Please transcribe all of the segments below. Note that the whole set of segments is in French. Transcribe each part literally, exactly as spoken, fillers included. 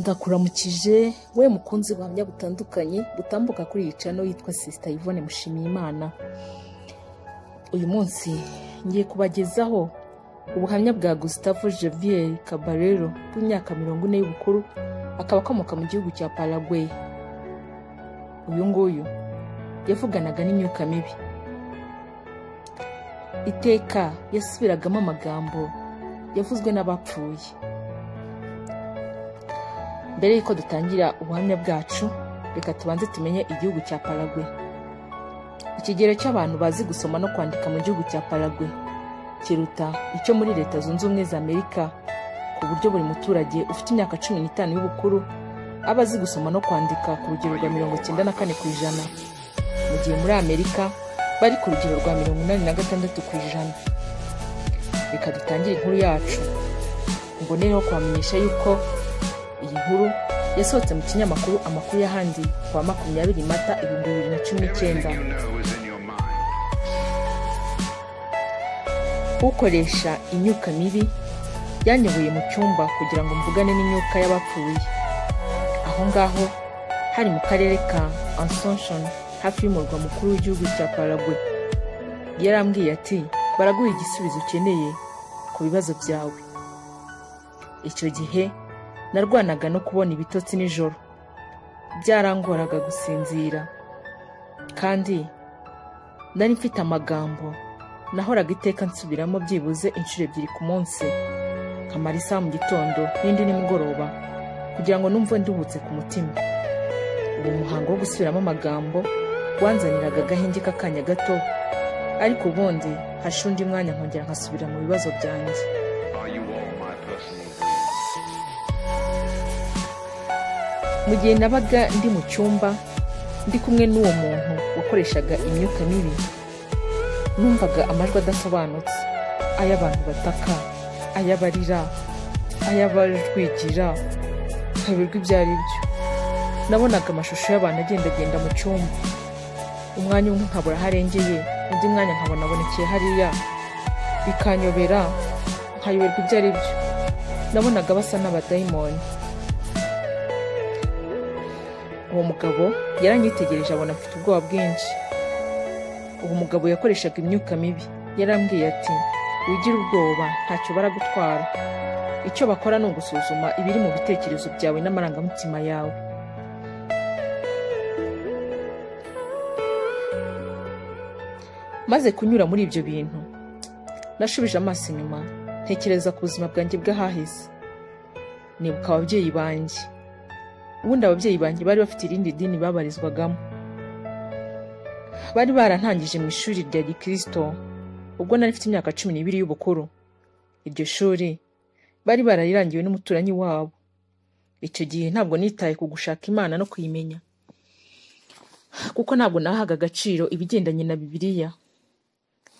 ndakuramukije we mukunzi buhamya butandukanye butambuka kuri iyi channel yitwa Sister Yvonne Mushimiyimana. Uyu munsi ngiye kubagezaho ubuhamya bwa Gustave Javier Caballero w'imyaka mirongo ine y'ubukuru, akaba akomoka mu gihugu cya Paraguay. Uyu nguyu yavuganaga n'imyuka mibi, iteka yasubiragamo amagambo yavuzwe n'abapfuye. Mbere yuko dutangira ubuhamya bwacu, reka tubanze tumenye igihugu cya Paraguay. Ikigero cy'abantu bazi gusoma no kwandika mu gihugu cya Paraguay kiruta icyo muri Leta Zunze Ubumwe za Amerika, ku buryo buri muturage ufite imyaka cumi n'itanu y'ubukuru aba azi gusoma no kwandika ku rugero rwa mirongo icyenda na kane ku ijana, mu gihe muri Amerika bari ku rugero rwa mirongo inani na gatandatu ku ijana. Reka dutangire inkuru yacu, mboneyeho kwamenyesha yuko iyi nkuru yasohotse mu kinyamakuru Amakuru y'Ahandi ku wa makumyabiri Mata ibihumbi bibiri na cumi n'icyenda. Ukoresha imyuka mibi yanyoboye mu cyumba kugira ngo mvugane n'imyuka y'abapfuye. Aho ngaho hari mu karere ka Asunción hafi y'umurwa mukuru w'igihugu cya Paraguay. Yarambwiye ati, baraguha igisubizo ukeneye ku bibazo byawe. Icyo gihe narwanaga no kubona ibitotsi nijoro, byarangoraga gusinzira, kandi nari mfite amagambo nahoraga iteka nsubiramo byibuze inshuro ebyiri ku munsi, kamara isaha mu gitondo n'indi nimugoroba, kugira ngo numve nduhutse ku mutima. Uwo muhango wo gusubiramo amagambo wanzaniraga agahenge k'akanya gato, ariko ubundi hashe undi mwanya nkongera nkasubira mu bibazo byanjye. Mu gihe nabaga ndi mu cyumba ndi kumwe n'uwo muntu wakoreshaga imyuka mibi, numvaga amajwi adasobanutse, ay'abantu bataka, ay'abarira, ay'abajwigira, ntabirwa ibyo ari byo. Nabonaga amashusho y'abantu agendagenda mu cyumba, umwanya umwe nkabura harengeye, undi mwanya nkabona abonekeye hariya, bikanyobera, nkayoberwa ibyo ari byo. Nabonaga basa n'abadayimoni. Uwo mugabo yaranyitegereje abona mfite ubwoba bwinshi. Uwo mugabo yakoreshaga imyuka mibi yarambwiye ati, wigira ubwoba, ntacyo baragutwara, icyo bakora ni ugusuzuma ibiri mu bitekerezo byawe n'amarangamutima yawe. Maze kunyura muri ibyo bintu, nashubije amaso inyuma ntekereza ku buzima bwanjye bw'ahahise, nibuka ababyeyi banjye. Ubundi ababyeyi banjye bari bafite irindi dini babarizwagamo, bari barantangije mu ishuri rya Gikristo ubwo nari mfite imyaka cumi n'ibiri y'ubukuru. Iryo shuri bari bararirangiwe n'umuturanyi wabo. Icyo gihe ntabwo nitaye ku gushaka Imana no kuyimenya, kuko ntabwo nahaga agaciro ibigendanye na Bibiliya.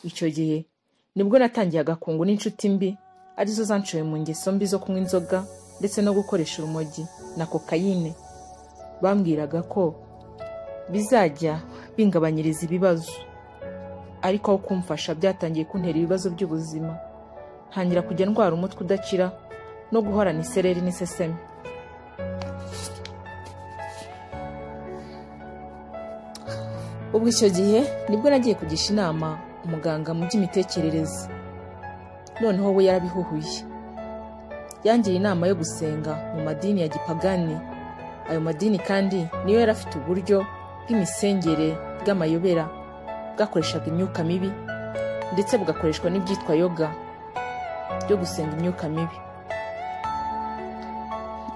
Icyo gihe nibwo natangiye agakungu n'inshuti mbi, arizo zancoye mu ngeso mbi zo kunywa inzoga ndetse no gukoresha urumogi na kokayine. Bambwiraga ko bizajya bingabanyiriza ibibazo, ariko aho kumfasha byatangiye kuntera ibibazo by'ubuzima. Ntangira kujya ndwara umutwe udakira no guhorana isereri n'iseseme. Ubwo icyo gihe nibwo nagiye kugisha inama umuganga mu by'imitekerereze, noneho we yarabihuhuye. Yangiye inama yo gusenga mu madini ya gipagani. Ayo madini kandi niyo yari afite uburyo bw'imisengere bw'amayobera, bwakoreshaga imyuka mibi, ndetse bugakoreshwa n'ibyitwa yoga byo gusenga imyuka mibi.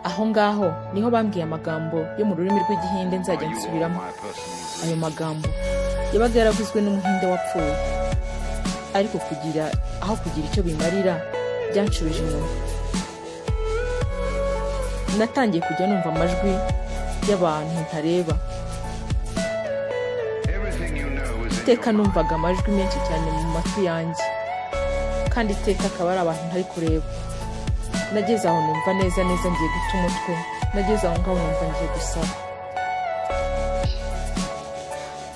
Aho ngaho niho bambwiye amagambo yo mu rurimi rw'Igihinde nzajya nsubiramo. Ayo magambo yabaga yaravuzwe n'umuhinde wapfuye, ariko kugira aho kugira icyo bimarira byanshubije inyuma. Natangiye kujya numva amajwi y'abantu ntareba. Iteka numvaga amajwi menshi cyane mu matwi yanjye, kandi iteka akaba ari abantu ntari kureba. Nageze aho numva neza neza ngiye guta umutwe, nageze aho ngaho numva ngiye gusaba.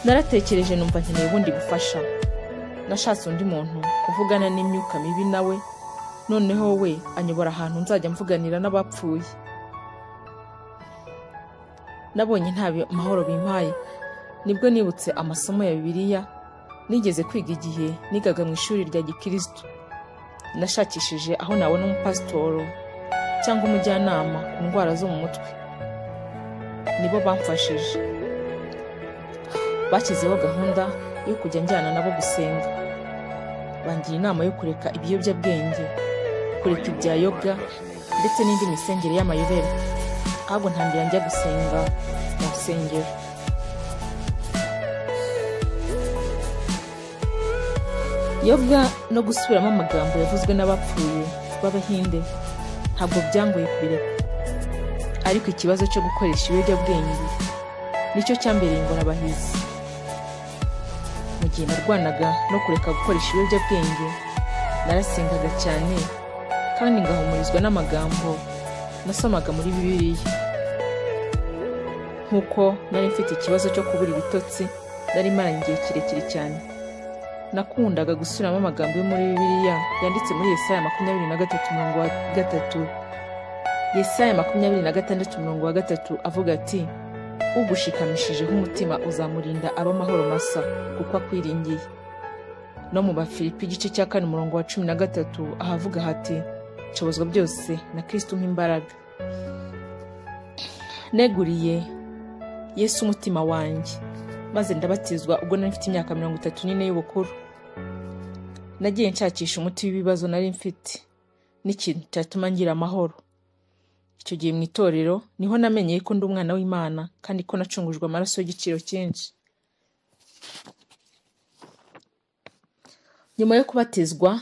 Naratekereje numva nkeneye ubundi bufasha. Nashatse undi muntu uvugana n'imyuka mibi, nawe noneho we anyobora ahantu nzajya mvuganira n'abapfuye. nabonye ntabyo amahoro bimpaye. Nibwo nibutse amasomo ya Bibiliya nigeze kwiga igihe nigaga mu ishuri rya Gikristo. Nashakishije aho nabona umupasitoro cyangwa umujyanama ku ndwara zo mu mutwe. Nibo bamfashije, bashyizeho gahunda yo kujya njyana nabo gusenga. Bangira inama yo kureka ibiyobyabwenge, kureka ibya yoga ndetse n'indi misengere y'amayobera. Ahubwo ntangira njya gusenga mu rusengero. Yoga no gusubiramo amagambo yavuzwe n'abapfuye b'Abahinde ntabwo byangoye kubireka, ariko ikibazo cyo gukoresha ibiyobyabwenge nicyo cyambereye ingorabahizi. Mu gihe narwanaga no kureka gukoresha ibiyobyabwenge, narasengaga cyane kandi ngahumurizwa n'amagambo nasomaga muri Bibiliya. Nkuko nari mfite ikibazo cyo kubura ibitotsi, nari mara igihe kirekire cyane. Nakundaga gusubiramo amagambo yo muri Bibiliya yanditse muri Yesaya makumyabiri na gatatu mirongo itatu. Yesaya makumyabiri na gatandatu mirongo itatu avuga ati: "Ugushikamishije umutima uzamurinda aba mahoro masa kuko akwiringiye." No mu Bafilipi igice cya kane umurongo wa cumi na gatatu ahavuga hati: "Nshobozwa byose na Kristo mpimbaraga." Neguriye Yesu umutima wanjye maze ndabatizwa ubwo nari mfite imyaka mirongo itatu n'ine y'ubukuru. Nagiye nshakisha umuti w'ibibazo nari mfite n'ikintu cyatuma ngira amahoro. Icyo gihe mu itorero niho namenye ko ndi umwana w'Imana kandi ko nacungujwe amaraso y'igiciro cyinshi. Nyuma yo kubatizwa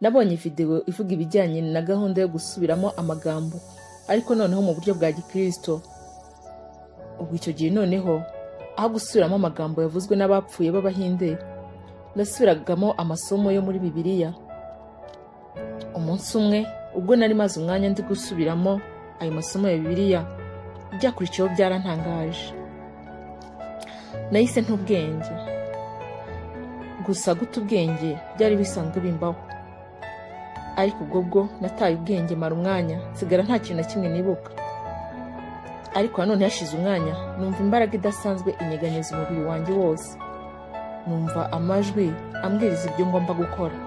nabonye video ivuga ibijyanye na gahunda yo gusubiramo amagambo, ariko noneho mu buryo bwa Gikristo. Ubwo icyo gihe noneho aho gusubiramo amagambo yavuzwe n'abapfuye b'Abahinde, nasubiragamo amasomo yo muri Bibiliya. Umunsi umwe ubwo nari maze umwanya ndi gusubiramo ayo masomo ya Bibiliya, ibyakurikiyeho byarantangaje. Nahise ntubwenge, gusa guta ubwenge byari bisanzwe bimbaho, ariko ubwo bwo nataye ubwenge mara umwanya nsigara nta kintu na kimwe nibuka. Ariko nanone yashize umwanya numva imbaraga idasanzwe inyeganyeza umubiri wanjye wose, numva amajwi ambwiriza ibyo ngomba gukora.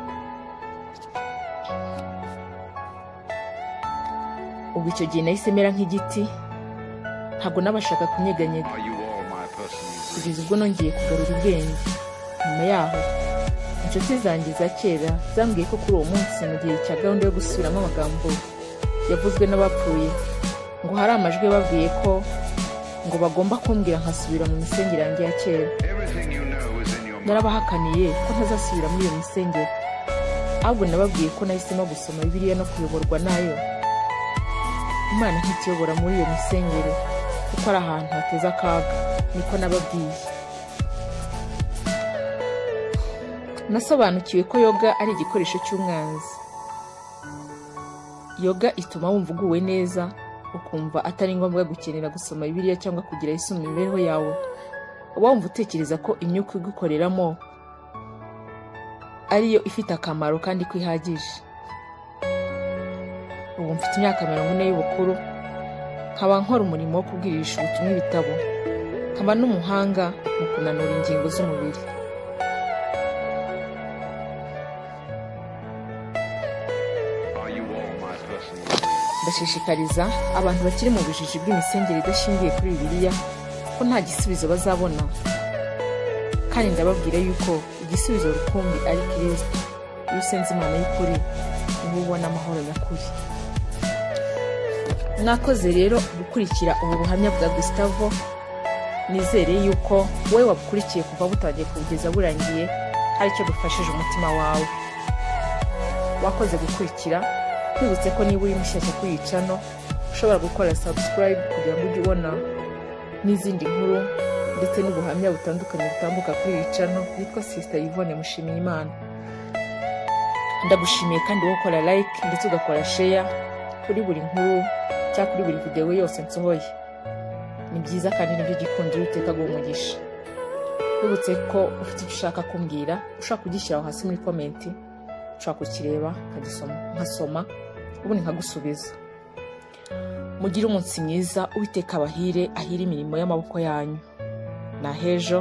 Ubwo icyo gihe nahise mera nk'igiti, ntabwo nabashaka kunyeganyega kugeza ubwo nongeye kugarura ubwenge. Nyuma yaho inshuti zanjye za kera zambwiye ko kuri uwo munsi mu gihe cya gahunda yo gusubiramo amagambo yavuzwe n'abapfuye, ngo hari amajwi babwiye ko ngo bagomba kumbwira nkasubira mu misengero yanjye ya kera. Narabahakaniye ko ntazasubira muri iyo misengero, ahubwo nababwiye ko nahisemo gusoma Bibiliya no kuyoborwa nayo. Imana ntitiyobora muri iyo misengero kuko ari ahantu hateza akaga, niko nababwiye. Nasobanukiwe ko yoga ari igikoresho cy'umwanzi. Yoga ituma wumva uguwe neza, ukumva atari ngombwa gukenera gusoma Bibiliya cyangwa kugira isumi imibereho yawe. Wumva utekereza ko imyuka igukoreramo ariyo ifite akamaro kandi kwihagije. Ubu mfite imyaka mirongo ine y'ubukuru, nkaba nkora umurimo wo kubwirisha ubutumwa ibitabo, nkaba n'umuhanga mu kunanura ingingo z'umubiri. Ndashishikariza abantu bakiri mu bujiji bw'imisengere idashingiye kuri Bibiliya ko nta gisubizo bazabona, kandi ndababwira yuko igisubizo rukumbi ari Kristo. Iyo usenze Imana y'ukuri uba ubona amahoro nyakuri. Mwakoze rero gukurikira ubu buhamya bwa Gustave. Nizere yuko wowe wabukurikiye kuva butangiye kugeza burangiye hari icyo bufashije umutima wawe. Wakoze gukurikira. Kwibutse ko niba uri mushyashya kuri iyi channel ushobora gukora subscribe kugira ngo ujye ubona n'izindi nkuru ndetse n'ubuhamya butandukanye butambuka kuri iyi channel. Nitwa Sister Yvonne Mushimiyimana. Ndagushimiye kandi ukora like ndetse ugakora share kuri buri nkuru cyangwa kuri buri video yose nsohoye. Ni byiza kandi nibyo gikundira uteka guhumugisha. Kwibutse ko ufite ushaka kumbwira ushaka kugishyiraho hasi muri comment, ushaka kukireba nkagisoma nkasoma ubundi nkagusubiza. Mugire umunsi mwiza, Uwiteka abahire, ahira imirimo y'amaboko yanyu. Na hejo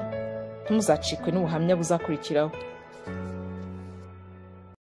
ntimuzacikwe n'ubuhamya buzakurikiraho.